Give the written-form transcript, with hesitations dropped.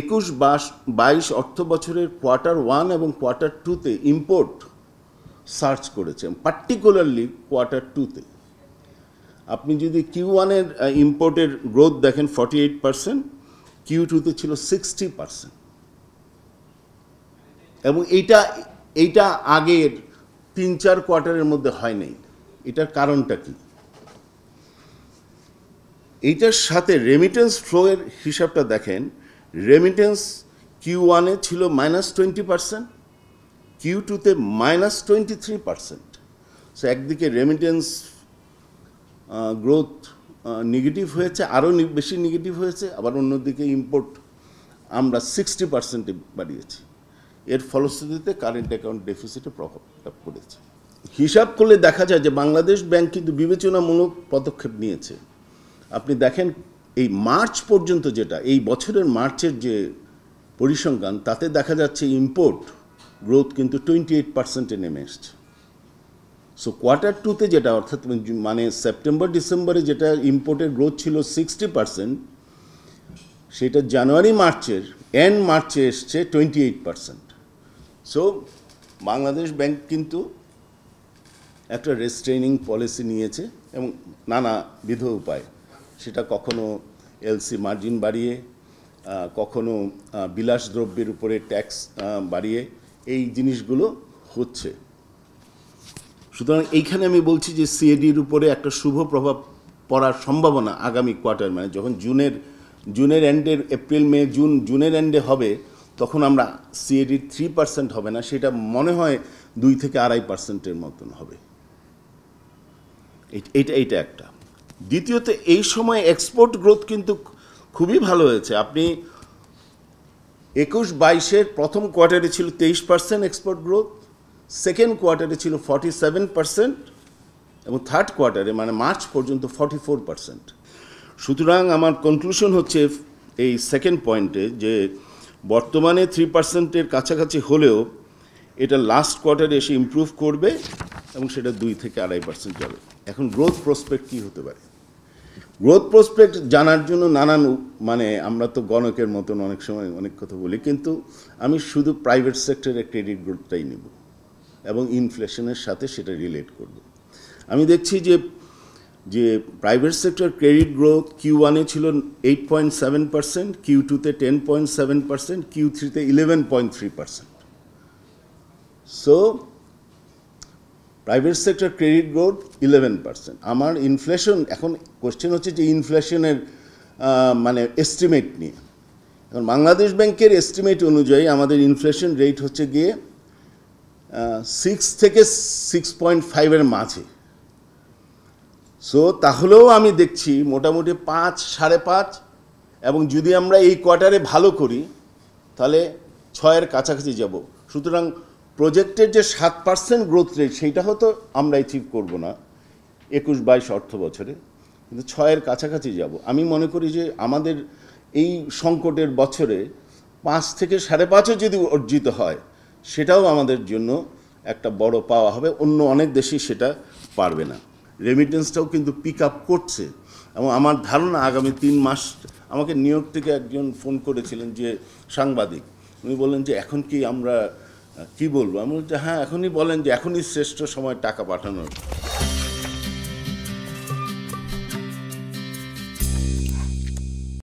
21-22 অর্থ বছরের Q1 এবং Q2 তে ইম্পোর্ট সার্চ করেছেন, পার্টিকুলারলি Q2 তে। আপনি যদি Q1 এর ইম্পোর্টের গ্রোথ দেখেন 48%, Q2 তে ছিল 60%। এবং এইটা আগের 3-4 কোয়ার্টারের মধ্যে হয় নাই। এটার কারণটা কি? এইটার সাথে রেমিটেন্স ফ্লো এর হিসাবটা দেখেন, রেমিটেন্স Q1 এ ছিল -20%, Q2 তে -23%। সো একদিকে রেমিটেন্স গ্রোথ নেগেটিভ হয়েছে, আরও বেশি নেগেটিভ হয়েছে, আবার অন্যদিকে ইম্পোর্ট আমরা 60% বাড়িয়েছি। এর ফলশ্রুতিতে কারেন্ট অ্যাকাউন্ট ডেফিসিটে প্রভাবটা পড়েছে। হিসাব করলে দেখা যায় যে বাংলাদেশ ব্যাংক কিন্তু বিবেচনামূলক পদক্ষেপ নিয়েছে। আপনি দেখেন এই মার্চ পর্যন্ত যেটা, এই বছরের মার্চের যে পরিসংখ্যান, তাতে দেখা যাচ্ছে ইম্পোর্ট গ্রোথ কিন্তু 28%-এ নেমে এসছে। সো Q2 তে যেটা, অর্থাৎ সেপ্টেম্বর ডিসেম্বরে যেটা ইম্পোর্টের গ্রোথ ছিল 60%, সেটা জানুয়ারি মার্চের এন্ড মার্চে এসছে 28%। সো বাংলাদেশ ব্যাংক কিন্তু একটা রেস্ট্রেইনিং পলিসি নিয়েছে এবং নানাবিধ উপায়, সেটা কখনো এলসি মার্জিন বাড়িয়ে, কখনো বিলাসদ্রব্যের উপরে ট্যাক্স বাড়িয়ে, এই জিনিসগুলো হচ্ছে। সুতরাং এইখানে আমি বলছি যে সিএডির উপরে একটা শুভ প্রভাব পড়ার সম্ভাবনা আগামী কোয়ার্টার, যখন জুনের এন্ডের এপ্রিল মে জুনের এন্ডে হবে, তখন আমরা সিএডির 3% হবে না, সেটা মনে হয় 2 থেকে 2.5%-এর মতন হবে। এইটা একটা। দ্বিতীয়ত, এই সময় এক্সপোর্ট গ্রোথ কিন্তু খুবই ভালো হয়েছে। আপনি 21-22-এর প্রথম কোয়ার্টারে ছিল 23% এক্সপোর্ট গ্রোথ, সেকেন্ড কোয়ার্টারে ছিল 47% এবং থার্ড কোয়ার্টারে মার্চ পর্যন্ত 44%। সুতরাং আমার কনক্লুশন হচ্ছে এই সেকেন্ড পয়েন্টে যে বর্তমানে 3%-এর কাছাকাছি হলেও এটা লাস্ট কোয়ার্টারে এসে ইম্প্রুভ করবে এবং সেটা 2 থেকে 2.5% যাবে। এখন গ্রোথ প্রসপেক্ট কী হতে পারে? গ্রোথ প্রসপেক্ট জানার জন্য নানান আমরা তো গণকের মতন অনেক সময় অনেক কথা বলি, কিন্তু আমি শুধু প্রাইভেট সেক্টরের ক্রেডিট গ্রোথটাই নেব এবং ইনফ্লেশনের সাথে সেটা রিলেট করব। আমি দেখছি যে private sector credit growth Q1 এ ছিল 8.7%, Q2 তে 10.7%, Q3 তে 11.3%। So private sector credit growth 11%। আমার ইনফ্লেশন, এখন কোশ্চেন হচ্ছে যে ইনফ্লেশনের এস্টিমেট নিয়ে, এখন বাংলাদেশ ব্যাংকের এস্টিমেট অনুযায়ী আমাদের ইনফ্লেশন রেট হচ্ছে গিয়ে 6 থেকে 6.5-এর মাঝে। সো তাহলেও আমি দেখছি মোটামুটি 5, 5.5, এবং যদি আমরা এই কোয়ার্টারে ভালো করি তাহলে 6-এর কাছাকাছি যাব। সুতরাং প্রজেক্টের যে 7% গ্রোথ রেট, সেইটা হয়তো আমরা অ্যাচিভ করব না 21-22 অর্থ বছরে, কিন্তু 6-এর কাছাকাছি যাব। আমি মনে করি যে আমাদের এই সংকটের বছরে 5 থেকে 5.5 যদি অর্জিত হয়, সেটাও আমাদের জন্য একটা বড় পাওয়া হবে। অন্য অনেক দেশই সেটা পারবে না। রেমিটেন্সটাও কিন্তু পিক আপ করছে এবং আমার ধারণা আগামী 3 মাস, আমাকে নিউইয়র্ক থেকে একজন ফোন করেছিলেন, যে সাংবাদিক, উনি বললেন যে এখন কি আমরা কি বলবো? আমি বলছি হ্যাঁ, এখনই বলেন যে এখনই শ্রেষ্ঠ সময় টাকা পাঠানোর।